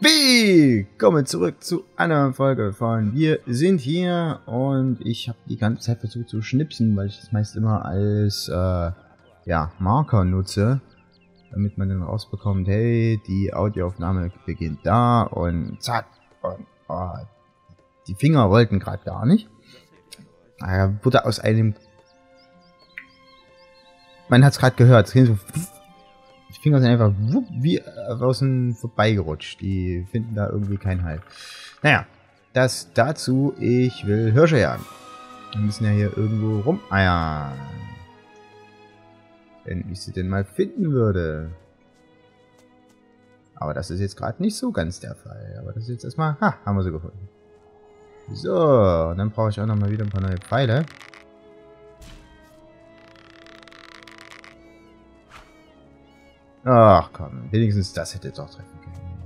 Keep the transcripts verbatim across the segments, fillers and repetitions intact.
Willkommen zurück zu einer Folge von Wir sind hier, und ich habe die ganze Zeit versucht zu schnipsen, weil ich das meist immer als äh, ja, Marker nutze, damit man dann rausbekommt, hey, die Audioaufnahme beginnt da und zack, und oh, die Finger wollten gerade gar nicht. Äh, wurde aus einem... Man hat es gerade gehört, es ging so... Die Finger sind einfach wupp, wie außen vorbeigerutscht. Die finden da irgendwie keinen Halt. Naja, das dazu. Ich will Hirsche jagen. Wir müssen ja hier irgendwo rumeiern. Wenn ich sie denn mal finden würde. Aber das ist jetzt gerade nicht so ganz der Fall. Aber das ist jetzt erstmal... Ha, haben wir sie gefunden. So, und dann brauche ich auch nochmal wieder ein paar neue Pfeile. Ach komm, wenigstens das hätte doch treffen können.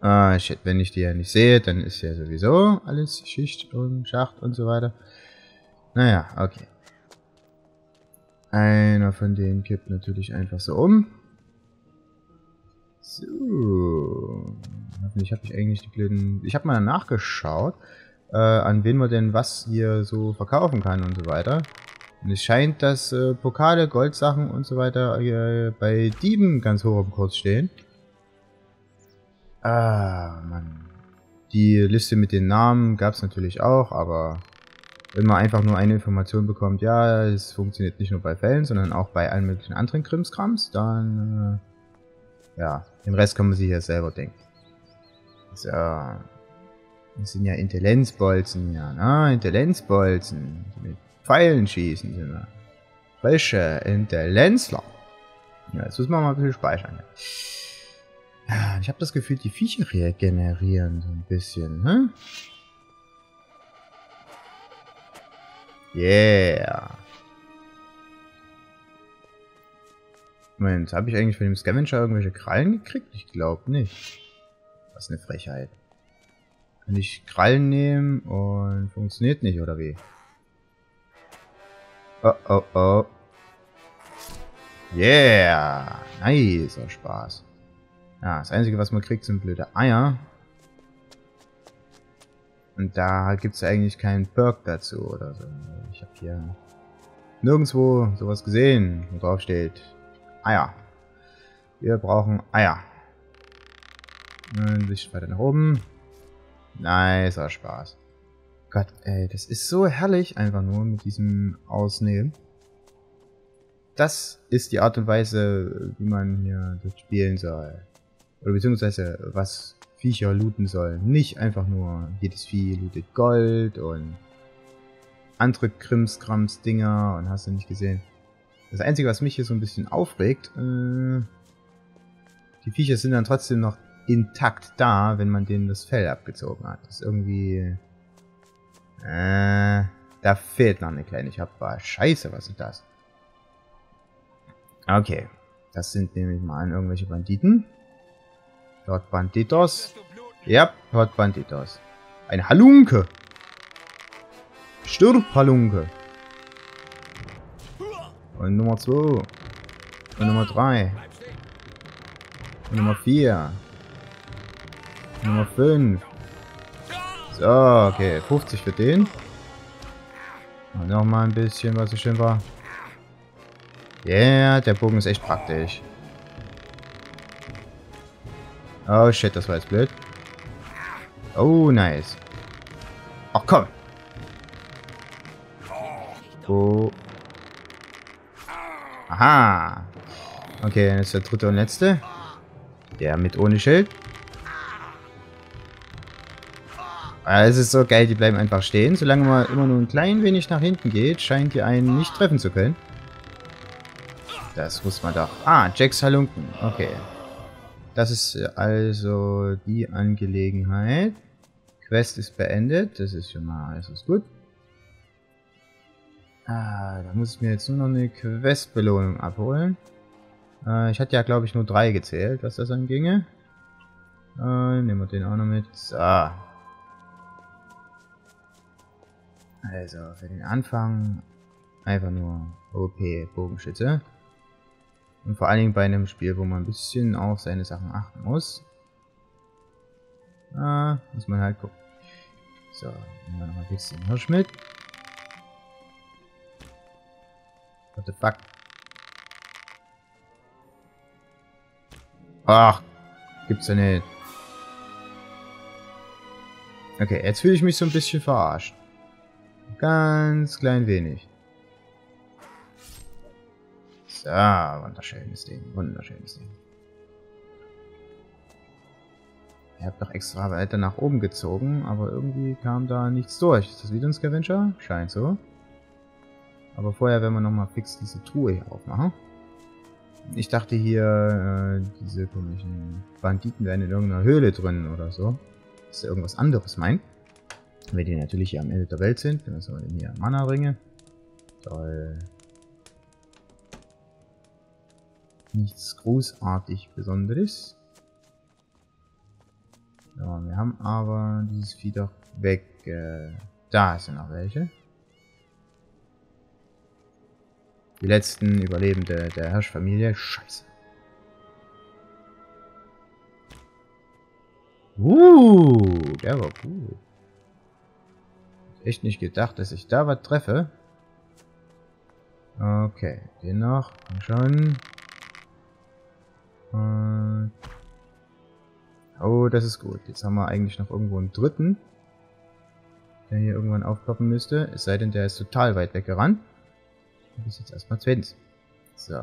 Ah shit, wenn ich die ja nicht sehe, dann ist ja sowieso alles Schicht und Schacht und so weiter. Naja, okay. Einer von denen kippt natürlich einfach so um. So. Ich habe mich eigentlich die blöden... Ich habe mal nachgeschaut, äh, an wen man denn was hier so verkaufen kann und so weiter. Und es scheint, dass äh, Pokale, Goldsachen und so weiter äh, bei Dieben ganz hoch im Kurs stehen. Ah, Mann. Die Liste mit den Namen gab es natürlich auch, aber wenn man einfach nur eine Information bekommt, ja, es funktioniert nicht nur bei Fällen, sondern auch bei allen möglichen anderen Krimskrams, dann... Äh, ja, den Rest kann man sich ja selber denken. So. Das sind ja Intellenzbolzen hier, ne? Intellenzbolzen. Mit Pfeilen schießen sind wir. Frische Intellenzler. Ja, jetzt müssen wir mal ein bisschen speichern. Ja. Ich habe das Gefühl, die Viecher regenerieren so ein bisschen, ne? Yeah. Moment, habe ich eigentlich von dem Scavenger irgendwelche Krallen gekriegt? Ich glaube nicht. Was eine Frechheit. Kann ich Krallen nehmen und funktioniert nicht, oder wie? Oh, oh, oh. Yeah! Nice, oh Spaß. Ja, das Einzige, was man kriegt, sind blöde Eier. Und da gibt es ja eigentlich keinen Perk dazu oder so. Ich habe hier nirgendwo sowas gesehen, wo drauf steht Eier. Wir brauchen Eier. Ein bisschen weiter nach oben. Nicer Spaß. Gott, ey, das ist so herrlich, einfach nur mit diesem Ausnehmen. Das ist die Art und Weise, wie man hier das spielen soll. Oder beziehungsweise, was Viecher looten sollen. Nicht einfach nur, jedes Vieh lootet Gold und andere Krimskrams-Dinger und hast du nicht gesehen. Das Einzige, was mich hier so ein bisschen aufregt, äh, die Viecher sind dann trotzdem noch intakt da, wenn man denen das Fell abgezogen hat. Das ist irgendwie... Äh, da fehlt noch eine kleine. Ich hab war Scheiße, was ist das? Okay. Das sind nämlich mal an irgendwelche Banditen. Dort Banditos. Ja, dort Banditos. Ein Halunke! Stirb, Halunke! Und Nummer zwei. Und Nummer drei. Und Nummer vier. Nummer fünf. So, okay. fünfzig für den. Und nochmal ein bisschen, was so schön war. Ja, yeah, der Bogen ist echt praktisch. Oh shit, das war jetzt blöd. Oh, nice. Ach komm. Oh. Aha. Okay, dann ist der dritte und letzte. Der mit ohne Schild. Es ist so geil, die bleiben einfach stehen. Solange man immer nur ein klein wenig nach hinten geht, scheint die einen nicht treffen zu können. Das muss man doch... Ah, Jacks Halunken. Okay. Das ist also die Angelegenheit. Quest ist beendet. Das ist schon mal alles gut. Ah, da muss ich mir jetzt nur noch eine Questbelohnung abholen. Äh, ich hatte ja, glaube ich, nur drei gezählt, was das anginge. Äh, nehmen wir den auch noch mit. Ah. Also für den Anfang einfach nur O P Bogenschütze. Und vor allen Dingen bei einem Spiel, wo man ein bisschen auf seine Sachen achten muss. Ah, muss man halt gucken. So, nehmen wir noch ein bisschen Hirsch mit. What the fuck? Ach, gibt's ja nicht. Okay, jetzt fühle ich mich so ein bisschen verarscht. Ganz klein wenig. So, wunderschönes Ding, wunderschönes Ding. Ich habe doch extra weiter nach oben gezogen, aber irgendwie kam da nichts durch. Ist das wieder ein Scavenger? Scheint so. Aber vorher werden wir nochmal fix diese Truhe hier aufmachen. Ich dachte hier, äh, diese komischen Banditen wären in irgendeiner Höhle drin oder so. Dass da irgendwas anderes meint. Wenn die natürlich hier am Ende der Welt sind, dann sind wir hier Mana-Ringe. Toll. Nichts großartig Besonderes. So, wir haben aber dieses Vieh doch weg. Äh, da sind noch welche. Die letzten Überlebende der Hirschfamilie. Scheiße. Uh, der war gut. Hab echt nicht gedacht, dass ich da was treffe. Okay, den noch. Komm schon. Und oh, das ist gut. Jetzt haben wir eigentlich noch irgendwo einen dritten, der hier irgendwann aufploppen müsste. Es sei denn, der ist total weit weggerannt. Das ist jetzt erstmal zweitens. So.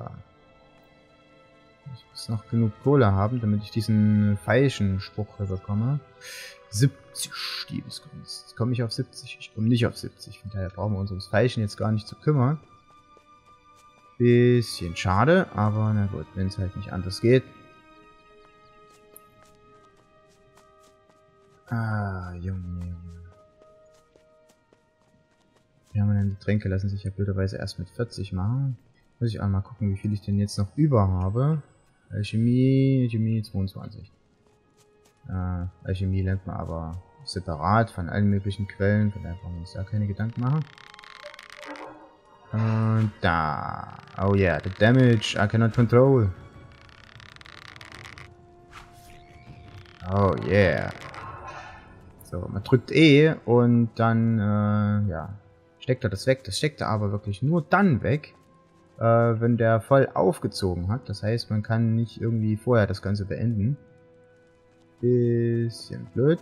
Ich muss noch genug Kohle haben, damit ich diesen falschen Spruch bekomme. siebzig Diebeskunst. Jetzt komme ich auf siebzig. Ich komme nicht auf siebzig. Von daher brauchen wir uns ums Falschen jetzt gar nicht zu kümmern. Bisschen schade, aber na gut, wenn es halt nicht anders geht. Ah, Junge, Junge. Ja, meine Getränke lassen sich ja blöderweise erst mit vierzig machen. Muss ich einmal gucken, wie viel ich denn jetzt noch über habe. Alchemie, Alchemie zweiundzwanzig. Äh, Alchemie lernt man aber separat von allen möglichen Quellen. Von daher brauchen wir uns da keine Gedanken machen. Und da. Oh yeah, the damage I cannot control. Oh yeah. So, man drückt E und dann, äh, ja. Steckt er das weg? Das steckt er aber wirklich nur dann weg, äh, wenn der voll aufgezogen hat. Das heißt, man kann nicht irgendwie vorher das Ganze beenden. Bisschen blöd.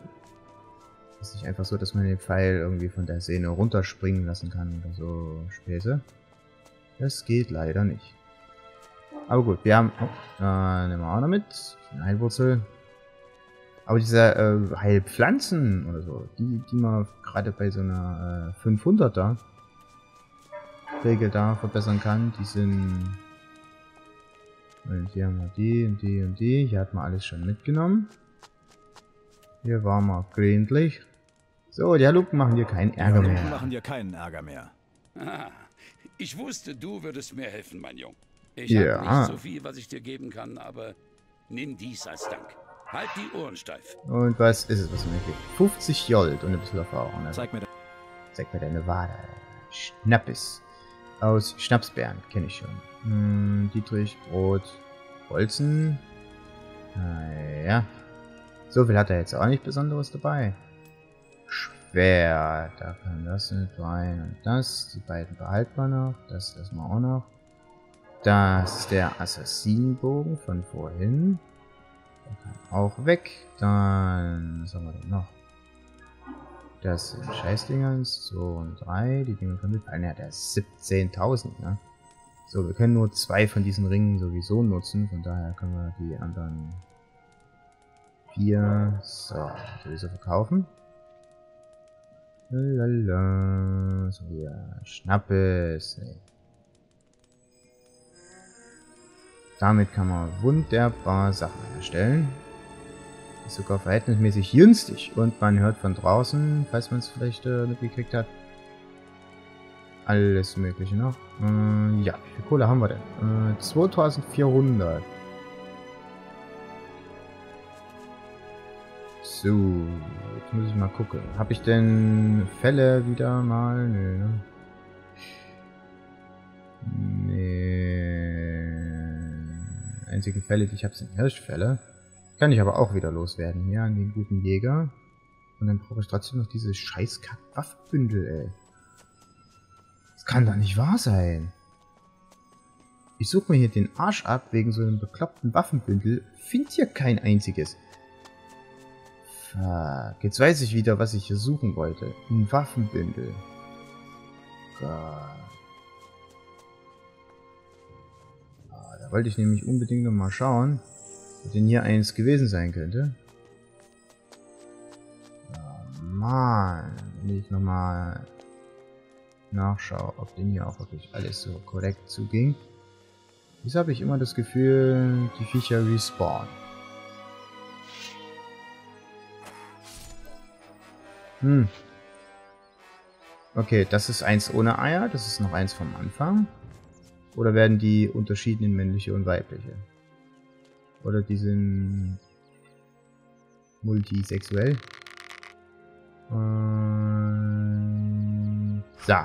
Ist nicht einfach so, dass man den Pfeil irgendwie von der Sehne runterspringen lassen kann oder so Späße. Das geht leider nicht. Aber gut, wir haben... Oh, äh, nehmen wir auch noch mit. Eine Heilwurzel. Aber diese äh, Heilpflanzen oder so, die, die man gerade bei so einer äh, fünfhunderter Regel da verbessern kann, die sind... Und hier haben wir die und die und die. Hier hat man alles schon mitgenommen. Hier waren wir gründlich. So, die Haluken machen dir keinen Ärger mehr. Die machen dir keinen Ärger mehr. Ah, ich wusste, du würdest mir helfen, mein Junge. Ich ja. habe nicht so viel, was ich dir geben kann, aber nimm dies als Dank. Halt die Ohren steif. Und was ist es, was mir gibt? fünfzig Gold und ein bisschen Erfahrung. Ne? Zeig mir, Zeig mir deine Wade. Schnappes. Aus Schnapsbeeren, kenne ich schon. Hm, Dietrich, Brot, Holzen. Naja. So viel hat er jetzt auch nicht Besonderes dabei. Schwer. Da kann das nicht rein und das. Die beiden behalten wir noch. Das lassen wir auch noch. Das ist der Assassinenbogen von vorhin. Auch weg. Dann, was haben wir denn noch? Das sind Scheißdinger, eins, zwei und drei. Die Dinge können mitfallen. Ja, der ist siebzehntausend, ne? So, wir können nur zwei von diesen Ringen sowieso nutzen. Von daher können wir die anderen vier so, sowieso verkaufen. Lala. So, ja, Schnappes. Nee. Damit kann man wunderbar Sachen herstellen. Ist sogar verhältnismäßig günstig. Und man hört von draußen, falls man es vielleicht äh, mitgekriegt hat. Alles Mögliche noch. Äh, ja, wie viel Kohle haben wir denn? Äh, zweitausendvierhundert. So, Jetzt muss ich mal gucken. Habe ich denn Fälle wieder mal? Nö, ne? Nee. Einzige Fälle, die ich habe, sind Hirschfälle. Kann ich aber auch wieder loswerden hier an den guten Jäger. Und dann brauche ich trotzdem noch diese scheiß Kack-Waffenbündel, ey. Das kann doch nicht wahr sein. Ich suche mir hier den Arsch ab wegen so einem bekloppten Waffenbündel. Find hier kein einziges. Fuck. Jetzt weiß ich wieder, was ich hier suchen wollte. Ein Waffenbündel. Gott. Oh, da wollte ich nämlich unbedingt nochmal schauen, ob denn hier eins gewesen sein könnte. Oh Mann. Wenn ich nochmal nachschaue, ob denn hier auch wirklich alles so korrekt zuging. Wieso habe ich immer das Gefühl, die Viecher respawnen? Hm. Okay, das ist eins ohne Eier, das ist noch eins vom Anfang. Oder werden die unterschieden in männliche und weibliche? Oder die sind multisexuell? Und so.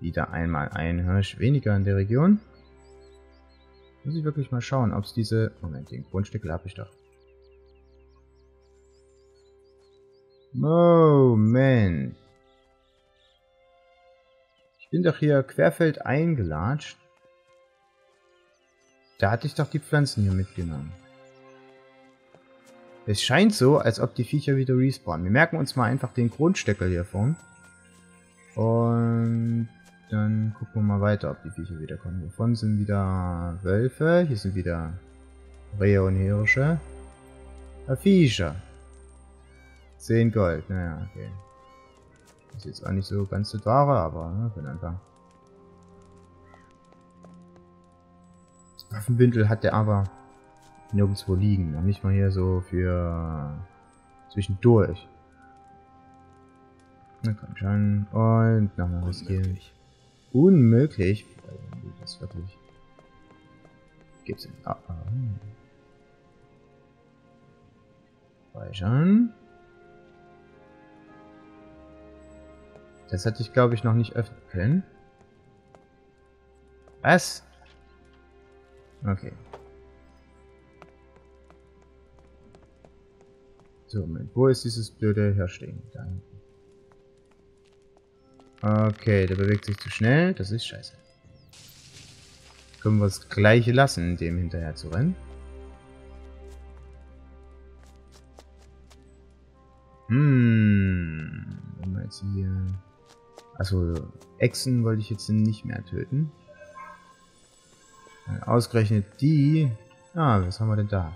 Wieder einmal ein Hirsch weniger in der Region. Muss ich wirklich mal schauen, ob es diese... Moment, den Grundstück habe ich doch. Moment. Ich bin doch hier querfeld eingelatscht. Da hatte ich doch die Pflanzen hier mitgenommen. Es scheint so, als ob die Viecher wieder respawnen. Wir merken uns mal einfach den Grundstöckel hier vorne. Und dann gucken wir mal weiter, ob die Viecher wiederkommen. Hier vorne sind wieder Wölfe, hier sind wieder Rehe und Hirsche. Ah, Viecher. zehn Gold, naja, okay. Ist jetzt auch nicht so ganz das Wahre, aber ne, für den Anfang. Das Waffenbündel hat der aber nirgendwo liegen. Und nicht mal hier so für zwischendurch. Na komm schon. Und nochmal riskieren. Unmöglich. Das wirklich. Gibt's denn? Ah, ah. Speichern. Das hatte ich, glaube ich, noch nicht öffnen können. Was? Okay. So, Moment. Wo ist dieses blöde Hirschding? Da. Okay, der bewegt sich zu schnell. Das ist scheiße. Können wir das gleiche lassen, dem hinterher zu rennen. Hm. Wenn wir jetzt hier... Achso, Echsen wollte ich jetzt nicht mehr töten. Ausgerechnet die... Ah, was haben wir denn da?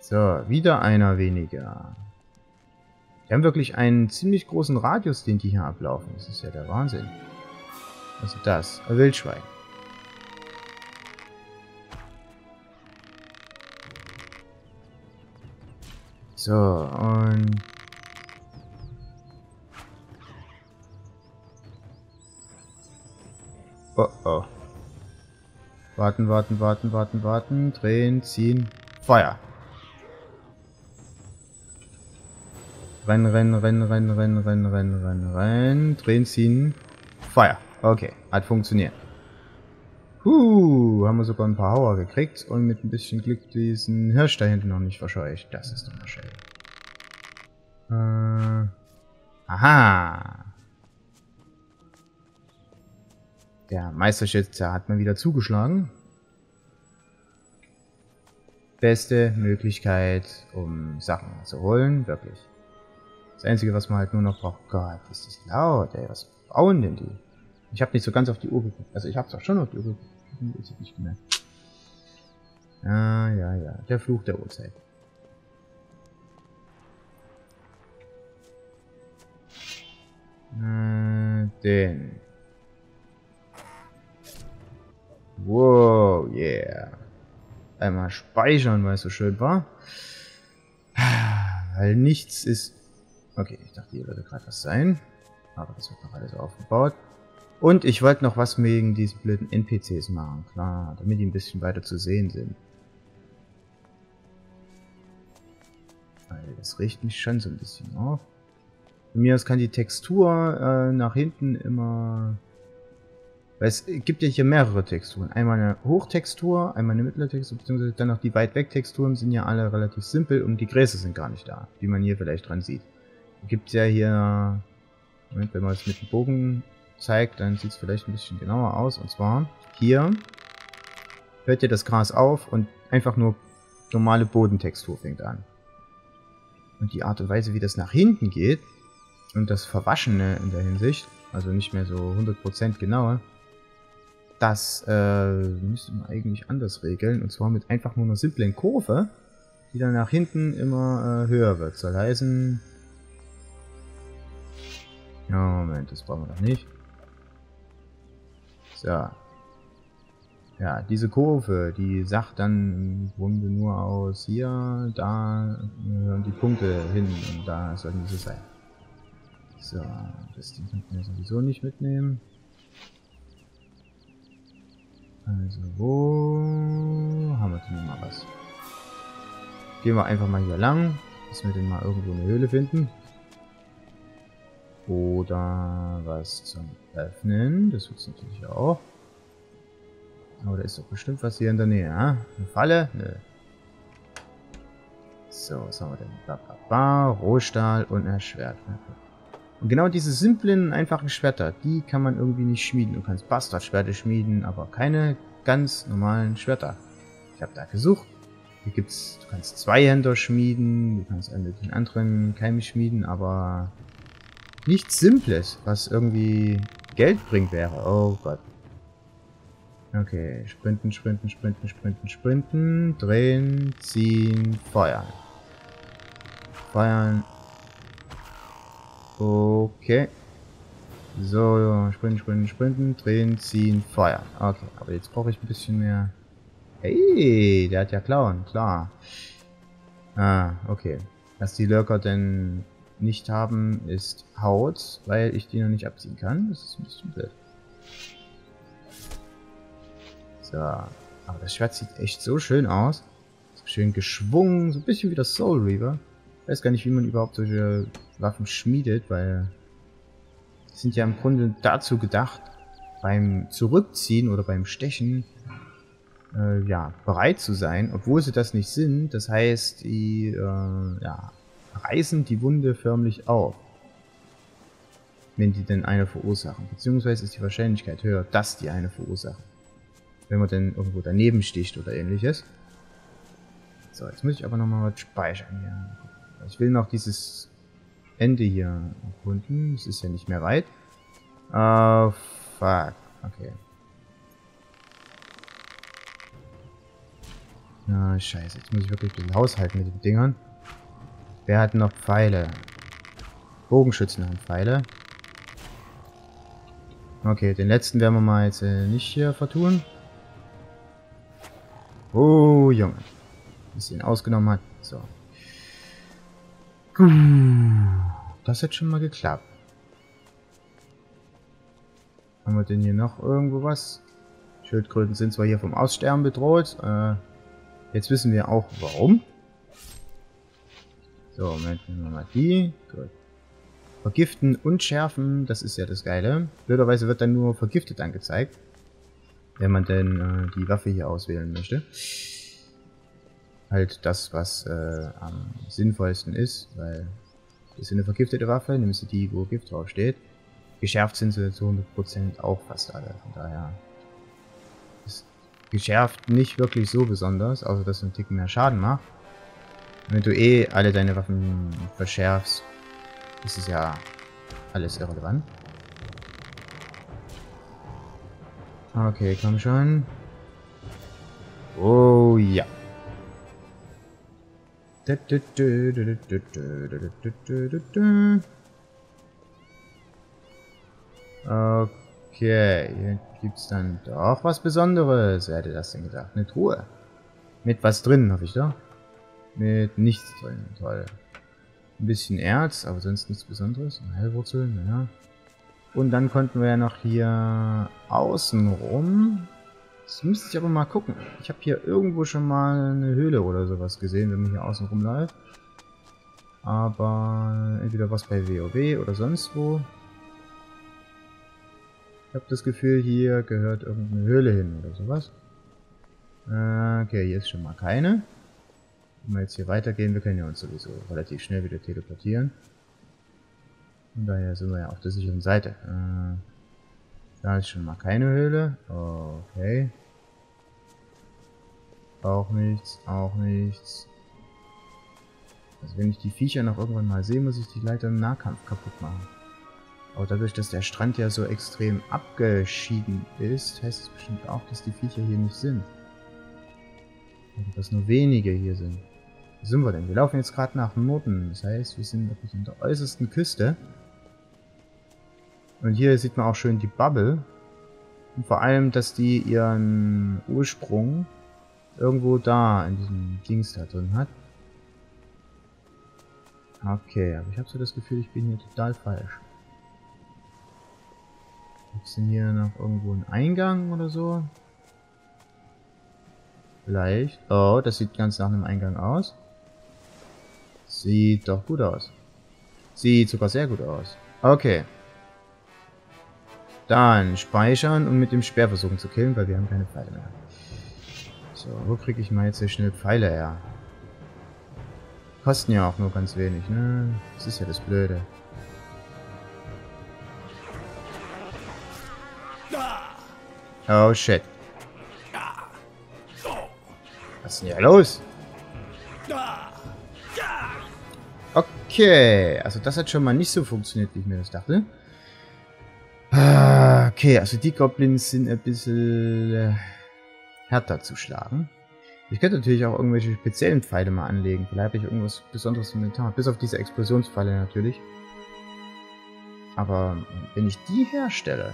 So, wieder einer weniger. Die haben wirklich einen ziemlich großen Radius, den die hier ablaufen. Das ist ja der Wahnsinn. Also das, ein Wildschwein. So, und... Oh, oh. Warten, warten, warten, warten, warten. Drehen, ziehen, Feuer. Rennen, rennen, rennen, rennen, rennen, rennen, rennen, rennen, rennen. Drehen, ziehen. Feuer. Okay, hat funktioniert. Huh, haben wir sogar ein paar Hauer gekriegt und mit ein bisschen Glück diesen Hirsch da hinten noch nicht verscheucht. Das ist doch mal schön. Äh, aha. Der Meisterschütze hat mal wieder zugeschlagen. Beste Möglichkeit, um Sachen zu holen, wirklich. Das Einzige, was man halt nur noch braucht... Gott, ist das laut, ey. Was bauen denn die? Ich habe nicht so ganz auf die Uhr geguckt. Also ich habe es auch schon auf die Uhr geguckt. Ich habe nicht gemerkt. Ah, ja, ja. Der Fluch der Uhrzeit. Äh, den. Wow, yeah. Einmal speichern, weil es so schön war. Weil nichts ist... Okay, ich dachte, hier würde gerade was sein. Aber das wird noch alles aufgebaut. Und ich wollte noch was wegen diesen blöden N P Cs machen, klar, damit die ein bisschen weiter zu sehen sind. Weil das regt mich schon so ein bisschen auf. Von mir aus kann die Textur äh, nach hinten immer... Weil es gibt ja hier mehrere Texturen. Einmal eine Hochtextur, einmal eine mittlere Textur, beziehungsweise dann noch die weit weg Texturen sind ja alle relativ simpel und die Gräser sind gar nicht da, die man hier vielleicht dran sieht. Gibt ja hier... Moment, wenn man es mit dem Bogen zeigt, dann sieht es vielleicht ein bisschen genauer aus. Und zwar hier hört ihr das Gras auf und einfach nur normale Bodentextur fängt an. Und die Art und Weise, wie das nach hinten geht und das Verwaschene in der Hinsicht, also nicht mehr so hundert Prozent genauer, das äh, müsste man eigentlich anders regeln. Und zwar mit einfach nur einer simplen Kurve, die dann nach hinten immer äh, höher wird. Soll heißen... Ja, Moment, das brauchen wir noch nicht. So. Ja, diese Kurve, die sagt dann im Grunde nur aus hier, da hören die Punkte hin und da sollten sie sein. So, das Ding könnten wir sowieso nicht mitnehmen. Also, wo haben wir denn mal was? Gehen wir einfach mal hier lang, bis wir denn mal irgendwo eine Höhle finden. Oder was zum Öffnen. Das wird es natürlich auch. Aber da ist doch bestimmt was hier in der Nähe, ja? Eine Falle? Nö. So, was haben wir denn? Ba, ba, ba. Rohstahl und ein Schwert. Und genau diese simplen, einfachen Schwerter, die kann man irgendwie nicht schmieden. Du kannst Bastardschwerte schmieden, aber keine ganz normalen Schwerter. Ich habe da gesucht. Hier gibt's, du kannst Zweihänder schmieden, du kannst einen möglichen anderen Keim schmieden, aber... Nichts Simples, was irgendwie Geld bringt wäre. Oh Gott. Okay, sprinten, sprinten, sprinten, sprinten, sprinten, drehen, ziehen, feuern. Feuern. Okay. So, sprinten, sprinten, sprinten, drehen, ziehen, feuern. Okay, aber jetzt brauche ich ein bisschen mehr... Hey, der hat ja Klauen, klar. Ah, okay. Dass die Lurker denn... nicht haben, ist Haut, weil ich die noch nicht abziehen kann. Das ist ein bisschen blöd. So. Aber das Schwert sieht echt so schön aus. So schön geschwungen, so ein bisschen wie das Soul Reaver. Ich weiß gar nicht, wie man überhaupt solche Waffen schmiedet, weil die sind ja im Grunde dazu gedacht, beim Zurückziehen oder beim Stechen äh, ja, bereit zu sein, obwohl sie das nicht sind. Das heißt, die äh, ja, reißen die Wunde förmlich auf, wenn die denn eine verursachen, beziehungsweise ist die Wahrscheinlichkeit höher, dass die eine verursachen, wenn man denn irgendwo daneben sticht oder ähnliches. So, jetzt muss ich aber nochmal was speichern hier. Ich will noch dieses Ende hier erkunden, es ist ja nicht mehr weit. Oh, fuck, okay. Na, scheiße, jetzt muss ich wirklich den Haushalt mit den Dingern. Wer hat noch Pfeile? Bogenschützen haben Pfeile. Okay, den letzten werden wir mal jetzt äh, nicht hier vertun. Oh, Junge. Bis ihn ausgenommen hat. So. Das hat schon mal geklappt. Haben wir denn hier noch irgendwo was? Schildkröten sind zwar hier vom Aussterben bedroht. Äh, jetzt wissen wir auch warum. So, Moment, nehmen wir mal die. Gut. Vergiften und schärfen, das ist ja das Geile. Blöderweise wird dann nur vergiftet angezeigt, wenn man denn äh, die Waffe hier auswählen möchte. Halt das, was äh, am sinnvollsten ist, weil das ist eine vergiftete Waffe, nimmst du die, wo Gift drauf steht. Geschärft sind sie zu hundert Prozent auch fast alle, von daher ist geschärft nicht wirklich so besonders, außer dass es einen Ticken mehr Schaden macht. Wenn du eh alle deine Waffen verschärfst, ist es ja alles irrelevant. Okay, komm schon. Oh ja. Okay, hier gibt's dann doch was Besonderes. Wer hätte das denn gedacht? Eine Truhe. Mit was drin, hoffe ich doch. Mit nichts drin, toll. Ein bisschen Erz, aber sonst nichts Besonderes. Eine Heilwurzel, naja. Und dann konnten wir ja noch hier außen rum. Das müsste ich aber mal gucken. Ich habe hier irgendwo schon mal eine Höhle oder sowas gesehen, wenn man hier außen rumläuft. Aber entweder was bei WoW oder sonst wo. Ich habe das Gefühl, hier gehört irgendeine Höhle hin oder sowas. Okay, hier ist schon mal keine. Wenn wir jetzt hier weitergehen, wir können ja uns sowieso relativ schnell wieder teleportieren. Von daher sind wir ja auf der sicheren Seite. Äh, da ist schon mal keine Höhle. Okay. Auch nichts, auch nichts. Also wenn ich die Viecher noch irgendwann mal sehe, muss ich die Leiter im Nahkampf kaputt machen. Aber dadurch, dass der Strand ja so extrem abgeschieden ist, heißt es bestimmt auch, dass die Viecher hier nicht sind. Und dass nur wenige hier sind. Wo sind wir denn? Wir laufen jetzt gerade nach Norden. Das heißt, wir sind wirklich an der äußersten Küste. Und hier sieht man auch schön die Bubble. Und vor allem, dass die ihren Ursprung irgendwo da in diesem Dings da drin hat. Okay, aber ich habe so das Gefühl, ich bin hier total falsch. Gibt es denn hier noch irgendwo einen Eingang oder so? Vielleicht. Oh, das sieht ganz nach einem Eingang aus. Sieht doch gut aus. Sieht sogar sehr gut aus. Okay. Dann speichern und mit dem Speer versuchen zu killen, weil wir haben keine Pfeile mehr. So, wo kriege ich mal jetzt so schnell Pfeile her? Kosten ja auch nur ganz wenig, ne? Das ist ja das Blöde. Oh shit. Was ist denn hier los? Okay, also das hat schon mal nicht so funktioniert, wie ich mir das dachte. Okay, also die Goblins sind ein bisschen härter zu schlagen. Ich könnte natürlich auch irgendwelche speziellen Pfeile mal anlegen. Vielleicht habe ich irgendwas Besonderes im Inventar. Bis auf diese Explosionspfeile natürlich. Aber wenn ich die herstelle...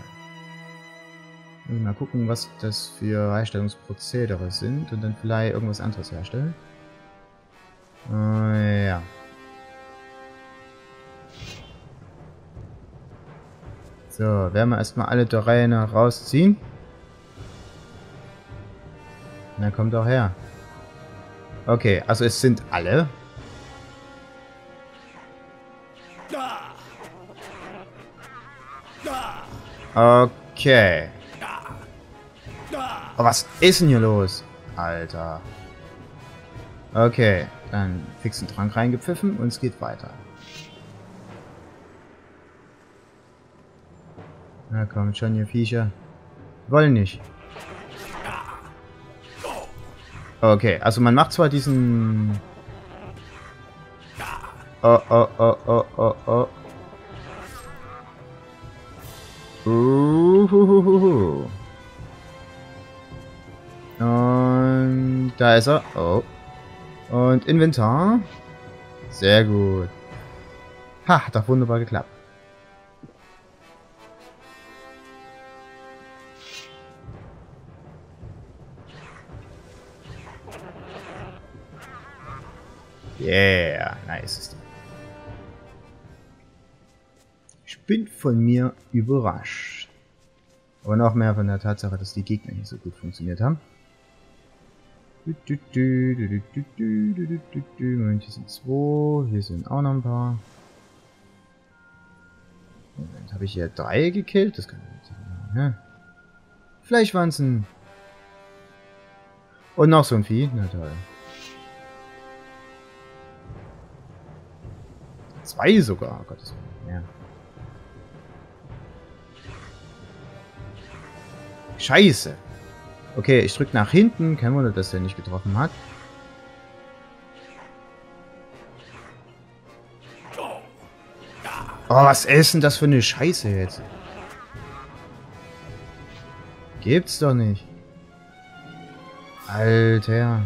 Mal gucken, was das für Herstellungsprozedere sind und dann vielleicht irgendwas anderes herstellen. Äh, ja. So, werden wir erstmal alle Dorane rausziehen. Na, kommt doch her. Okay, also es sind alle. Okay. Oh, was ist denn hier los? Alter. Okay, dann fixen Trank reingepfiffen und es geht weiter. Na komm schon, ihr Viecher. Wollen nicht. Okay, also man macht zwar diesen... Oh, oh, oh, oh, oh, oh. Uhuhuhuhu. Und da ist er. Oh. Und Inventar. Sehr gut. Ha, hat doch wunderbar geklappt. Yeah, nice. Ich bin von mir überrascht. Aber noch mehr von der Tatsache, dass die Gegner hier so gut funktioniert haben. Moment, hier sind zwei, hier sind auch noch ein paar. Moment, habe ich hier drei gekillt? Das kann ich nicht sagen. Vielleicht waren es ein... Und noch so ein Vieh, na toll. Zwei sogar, oh Gottes Willen, ja. Scheiße! Okay, ich drücke nach hinten. Kein Wunder, dass der nicht getroffen hat. Oh, was ist denn das für eine Scheiße jetzt? Gibt's doch nicht. Alter.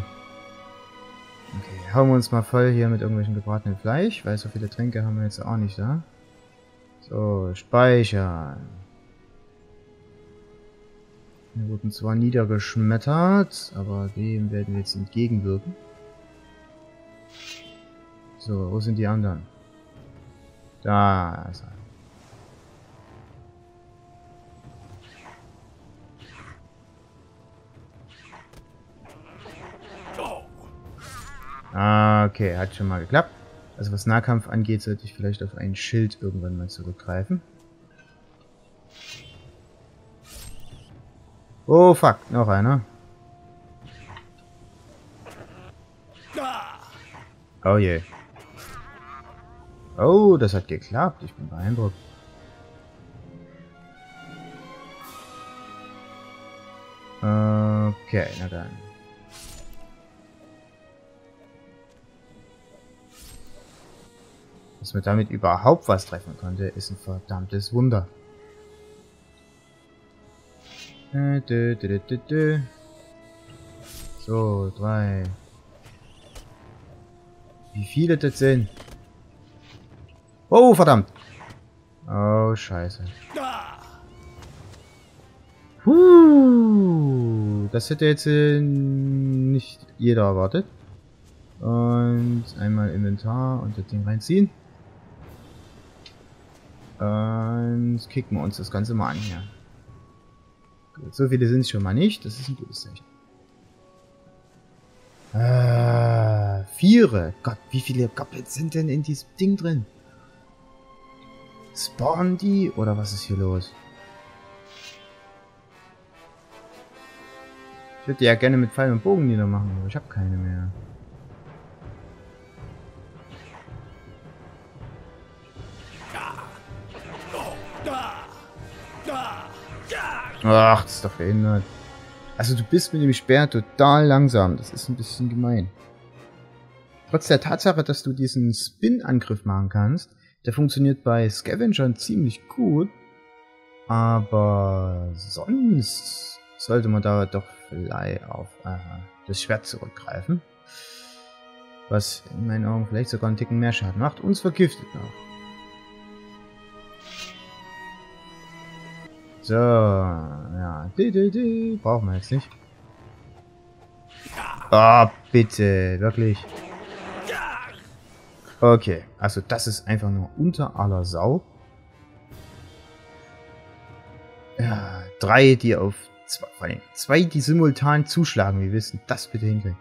Okay, hauen wir uns mal voll hier mit irgendwelchen gebratenen Fleisch, weil so viele Tränke haben wir jetzt auch nicht da. So, speichern. Wir wurden zwar niedergeschmettert, aber dem werden wir jetzt entgegenwirken. So, wo sind die anderen? Da ist er. Okay, hat schon mal geklappt. Also was Nahkampf angeht, sollte ich vielleicht auf ein Schild irgendwann mal zurückgreifen. Oh fuck, noch einer. Oh je. Oh, das hat geklappt. Ich bin beeindruckt. Okay, na dann. Dass man damit überhaupt was treffen konnte, ist ein verdammtes Wunder. So, drei. Wie viele das sind? Oh, verdammt. Oh, scheiße. Huh, das hätte jetzt äh, nicht jeder erwartet. Und einmal Inventar und das Ding reinziehen. Und kicken wir uns das Ganze mal an hier. Gut, so viele sind es schon mal nicht. Das ist ein gutes Zeichen. Äh, Viere. Gott, wie viele Goblins sind denn in diesem Ding drin? Spawnen die? Oder was ist hier los? Ich würde die ja gerne mit Pfeil und Bogen niedermachen, aber ich habe keine mehr. Ach, das ist doch behindert. Also du bist mit dem Speer total langsam. Das ist ein bisschen gemein. Trotz der Tatsache, dass du diesen Spin-Angriff machen kannst, der funktioniert bei Scavengern ziemlich gut. Aber sonst sollte man da doch vielleicht auf äh, das Schwert zurückgreifen. Was in meinen Augen vielleicht sogar einen Ticken mehr Schaden macht. Uns vergiftet noch. So, ja, die, die, die. Brauchen wir jetzt nicht. Ah, oh, bitte, wirklich. Okay, also das ist einfach nur unter aller Sau. Ja, drei, die auf zwei, vor allem zwei, die simultan zuschlagen. Wie willst du das bitte hinkriegen?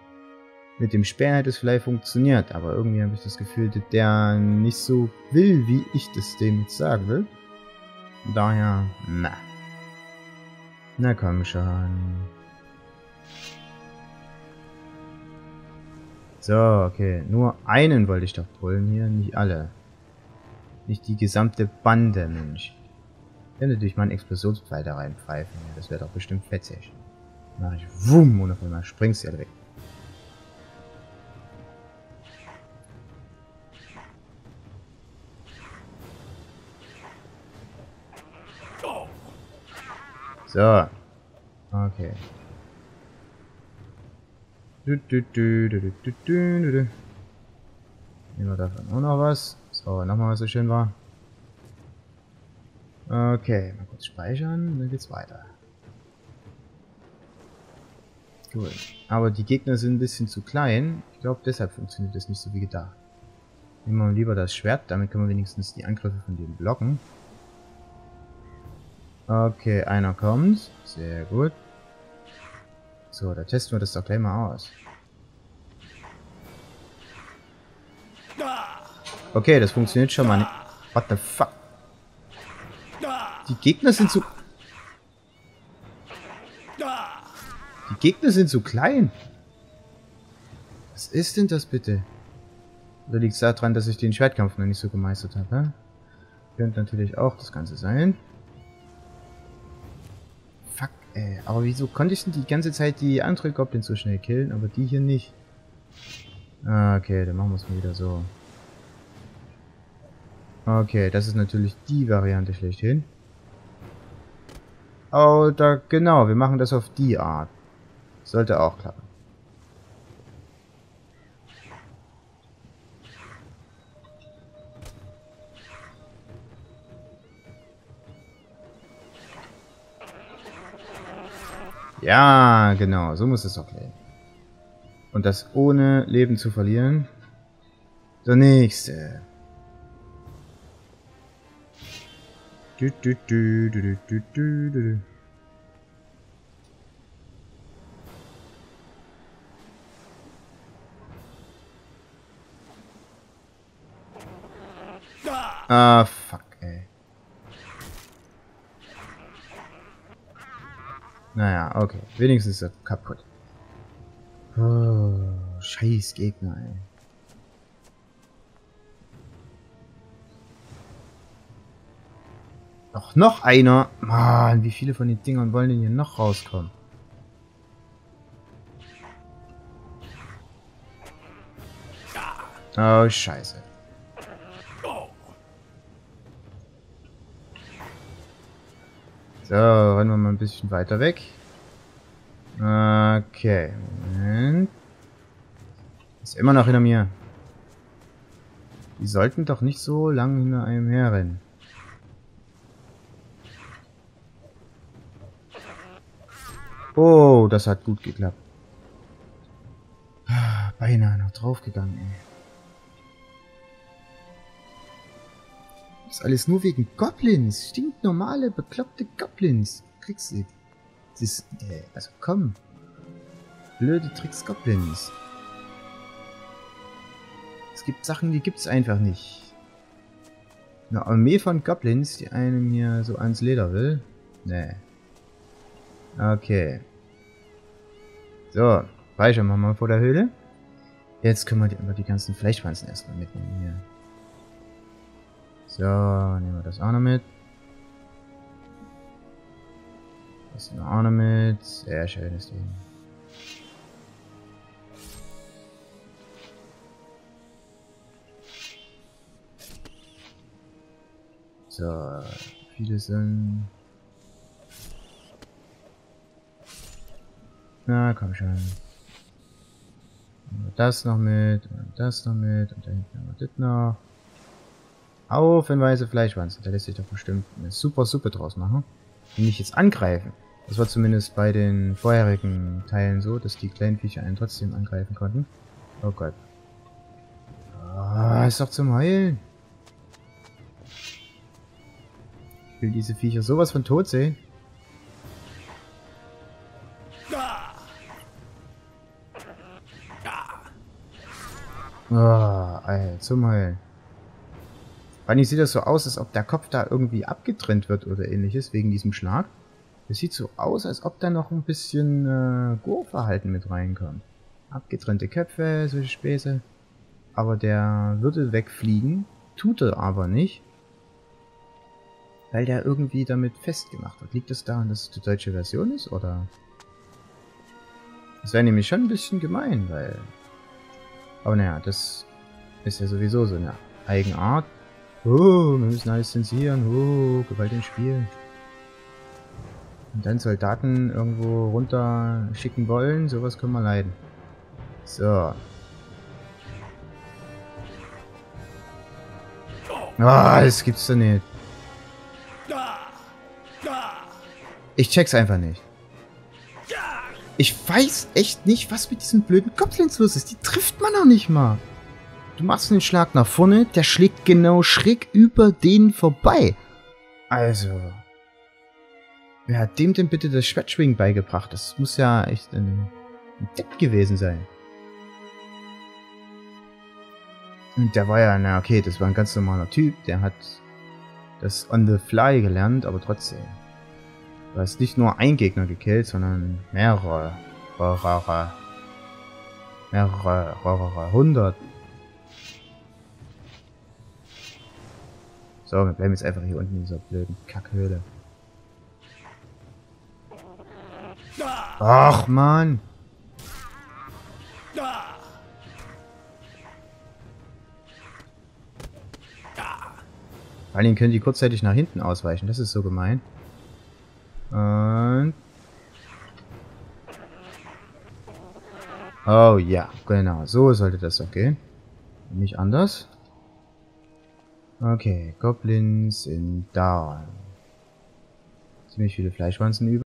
Mit dem Speer hätte es vielleicht funktioniert, aber irgendwie habe ich das Gefühl, dass der nicht so will, wie ich das dem jetzt sagen will. Daher, na. Na komm schon. So, okay. Nur einen wollte ich doch pullen hier, nicht alle. Nicht die gesamte Bande, Mensch. Ich kann natürlich mal einen Explosionspfeil da reinpfeifen. Ja, das wäre doch bestimmt fetzig. Dann mache ich wumm und auf einmal springst du ja weg. So. Okay. Du, du, du, du, du, du, du, du. Nehmen wir davon auch noch was. So, nochmal was so schön war. Okay, mal kurz speichern, dann geht's weiter. Cool. Aber die Gegner sind ein bisschen zu klein. Ich glaube, deshalb funktioniert das nicht so wie gedacht. Nehmen wir lieber das Schwert, damit können wir wenigstens die Angriffe von denen blocken. Okay, einer kommt. Sehr gut. So, da testen wir das doch gleich mal aus. Okay, das funktioniert schon mal nicht. What the fuck? Die Gegner sind so... Die Gegner sind so klein. Was ist denn das bitte? Oder liegt es daran, dass ich den Schwertkampf noch nicht so gemeistert habe? Hä? Könnte natürlich auch das Ganze sein. Ey, aber wieso konnte ich denn die ganze Zeit die andere Goblins so schnell killen, aber die hier nicht? Ah, okay, dann machen wir es mal wieder so. Okay, das ist natürlich die Variante schlechthin. Oh, da, genau, wir machen das auf die Art. Sollte auch klappen. Ja, genau, so muss es doch gehen. Und das ohne Leben zu verlieren. Der nächste. Du, du, du, du, du, du, du. Ah, fuck, ey. Naja, okay. Wenigstens ist er kaputt. Oh, scheiß Gegner, ey. Doch noch einer. Mann, wie viele von den Dingern wollen denn hier noch rauskommen? Oh, scheiße. So, rennen wir mal ein bisschen weiter weg. Okay, Moment. Ist immer noch hinter mir. Die sollten doch nicht so lang hinter einem herrennen. Oh, das hat gut geklappt. Beinahe noch draufgegangen, ey. Das ist alles nur wegen Goblins. Stinknormale, bekloppte Goblins. Kriegst du. Das ist, äh, also komm. Blöde Tricks Goblins. Es gibt Sachen, die gibt's einfach nicht. Eine Armee von Goblins, die einem hier so ans Leder will. Nee. Okay. So. Speichern wir mal vor der Höhle. Jetzt können wir die, aber die ganzen Fleischwanzen erstmal mitnehmen hier. So, nehmen wir das auch noch mit. Das nehmen wir auch noch mit. Sehr schönes Ding. So, viele sind... Na, komm schon. Nehmen wir das noch mit, und das noch mit, und da hinten haben wir das noch. Haufenweise Fleischwanzen. Da lässt sich doch bestimmt eine super Suppe draus machen. Die mich jetzt angreifen. Das war zumindest bei den vorherigen Teilen so, dass die kleinen Viecher einen trotzdem angreifen konnten. Oh Gott. Ah, ist doch zum Heulen. Ich will diese Viecher sowas von tot sehen. Ah, Alter, zum Heulen. Vor allem sieht das so aus, als ob der Kopf da irgendwie abgetrennt wird oder ähnliches, wegen diesem Schlag. Das sieht so aus, als ob da noch ein bisschen äh, Go-Verhalten mit reinkommt. Abgetrennte Köpfe, solche Späße. Aber der würde wegfliegen, tut er aber nicht. Weil der irgendwie damit festgemacht wird. Liegt das daran, dass es die deutsche Version ist, oder? Das wäre nämlich schon ein bisschen gemein, weil... Aber naja, das ist ja sowieso so eine Eigenart. Oh, wir müssen alles zensieren. Oh, Gewalt im Spiel. Und dann Soldaten irgendwo runter schicken wollen. Sowas können wir leiden. So. Ah, oh, das gibt's doch nicht. Ich check's einfach nicht. Ich weiß echt nicht, was mit diesen blöden Goblins los ist. Die trifft man doch nicht mal. Du machst einen Schlag nach vorne, der schlägt genau schräg über den vorbei. Also. Wer hat dem denn bitte das Schwertschwingen beigebracht? Das muss ja echt ein, ein Depp gewesen sein. Und der war ja, na okay, das war ein ganz normaler Typ, der hat das on the fly gelernt, aber trotzdem. Du hast nicht nur einen Gegner gekillt, sondern mehrere. Mehrere. Mehrere. Mehrere. Hundert. So, wir bleiben jetzt einfach hier unten in dieser blöden Kackhöhle. Ach, Mann! Vor allem können die kurzzeitig nach hinten ausweichen, das ist so gemein. Und... Oh ja, genau, so sollte das doch gehen. Nicht anders. Okay, Goblins sind down. Ziemlich viele Fleischwanzen über.